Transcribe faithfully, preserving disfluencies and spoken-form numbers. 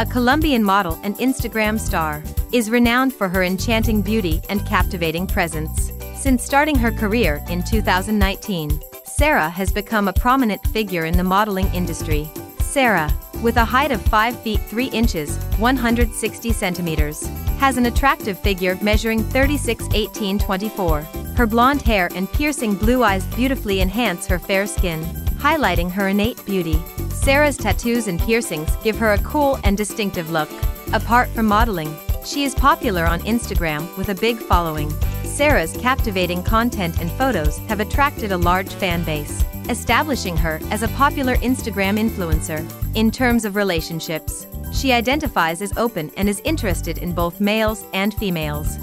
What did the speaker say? a Colombian model and Instagram star, is renowned for her enchanting beauty and captivating presence. Since starting her career in two thousand nineteen, Sara has become a prominent figure in the modeling industry. Sara, with a height of five feet three inches, one hundred sixty centimeters, has an attractive figure measuring thirty-six eighteen twenty-four. Her blonde hair and piercing blue eyes beautifully enhance her fair skin, highlighting her innate beauty. Sara's tattoos and piercings give her a cool and distinctive look. Apart from modeling, she is popular on Instagram with a big following. Sara's captivating content and photos have attracted a large fan base, establishing her as a popular Instagram influencer. In terms of relationships, she identifies as open and is interested in both males and females.